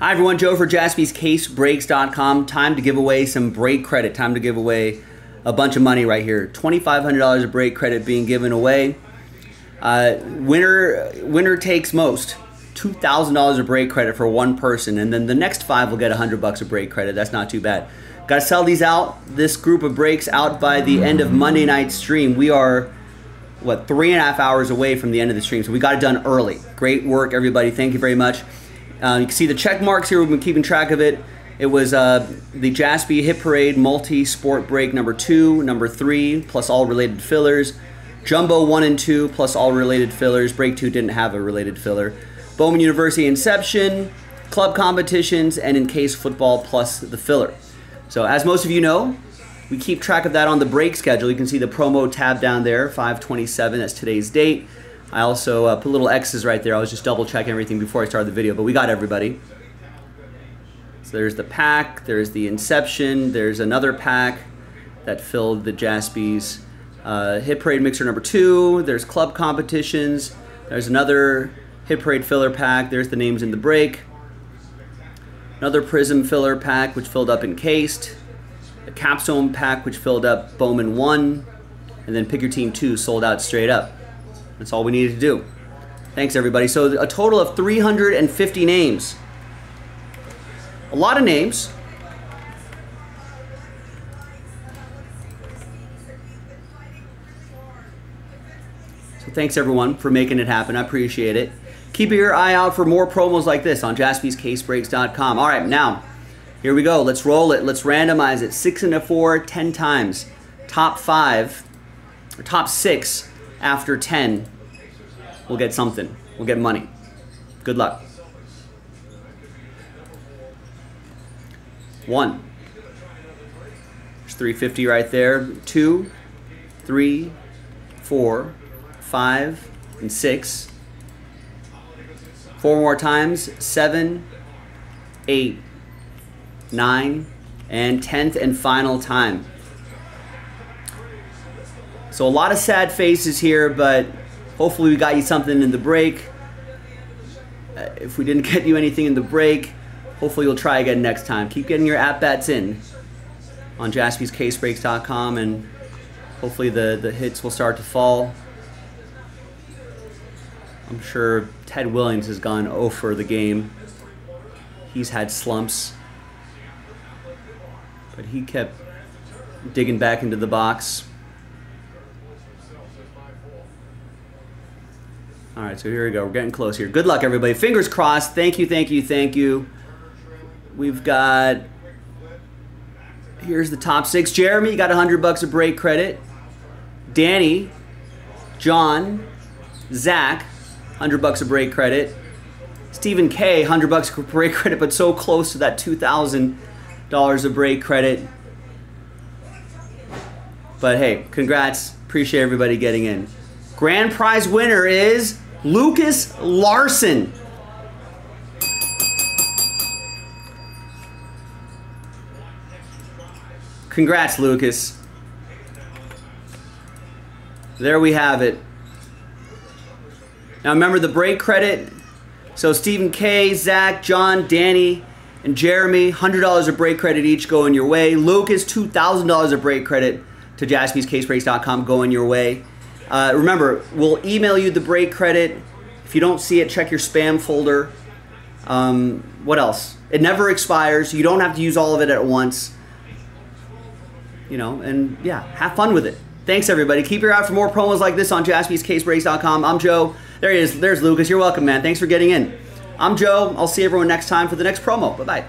Hi everyone, Joe for Jaspy's CaseBreaks.com. Time to give away some break credit. Time to give away a bunch of money right here. $2,500 of break credit being given away. Winner takes most. $2,000 of break credit for one person, and then the next five will get $100 of break credit. That's not too bad. Got to sell these out. This group of breaks out by the end of Monday night stream. We are, what, 3.5 hours away from the end of the stream, so we got it done early. Great work, everybody. Thank you very much. You can see the check marks here. We've been keeping track of it. It was the Jaspy's Hit Parade Multi Sport Break number 2, number 3, plus all related fillers. Jumbo 1 and 2, plus all related fillers. Break 2 didn't have a related filler. Bowman University Inception, club competitions, and Encase football, plus the filler. So as most of you know, we keep track of that on the break schedule. You can see the promo tab down there, 5/27, that's today's date. I also put little X's right there. I was just double checking everything before I started the video, but we got everybody. So there's the pack, there's the Inception, there's another pack that filled the Jaspy's Hit Parade Mixer number 2, there's club competitions, there's another Hit Parade filler pack, there's the names in the break, another Prism filler pack which filled up Encased, a Capstone pack which filled up Bowman 1, and then Pick Your Team 2 sold out straight up. That's all we needed to do. Thanks everybody. So a total of 350 names. A lot of names. So thanks everyone for making it happen. I appreciate it. Keep your eye out for more promos like this on JaspysCaseBreaks.com. All right, now, here we go. Let's roll it. Let's randomize it. 6 and a 4, 10 times. Top 5, or top 6. After 10, we'll get something. We'll get money. Good luck. 1. There's 350 right there. 2, 3, 4, 5, and 6. 4 more times. 7, 8, 9, and 10th and final time. So a lot of sad faces here, but hopefully we got you something in the break. If we didn't get you anything in the break, hopefully you'll try again next time. Keep getting your at-bats in on JaspysCaseBreaks.com, and hopefully the hits will start to fall. I'm sure Ted Williams has gone 0 for the game. He's had slumps, but he kept digging back into the box. All right, so here we go. We're getting close here. Good luck, everybody. Fingers crossed. Thank you, thank you, thank you. We've got... Here's the top 6. Jeremy, you got $100 of break credit. Danny, John, Zach, $100 of break credit. Stephen K, $100 of break credit, but so close to that $2,000 of break credit. But hey, congrats. Appreciate everybody getting in. Grand prize winner is Lucas Larson. Congrats, Lucas. There we have it. Now remember the break credit. So Stephen K, Zach, John, Danny, and Jeremy, $100 of break credit each going your way. Lucas, $2,000 of break credit to JaspysCaseBreaks.com going your way. Remember, we'll email you the break credit. If you don't see it, check your spam folder. What else? It never expires. You don't have to use all of it at once. You know, and yeah, have fun with it. Thanks, everybody. Keep your eye out for more promos like this on JaspysCaseBreaks.com. I'm Joe. There he is. There's Lucas. You're welcome, man. Thanks for getting in. I'm Joe. I'll see everyone next time for the next promo. Bye-bye.